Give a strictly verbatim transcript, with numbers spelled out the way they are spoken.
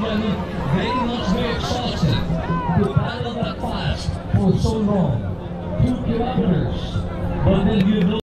been very much very exhausted to battle that fast for so long, two kilometers, but then you know.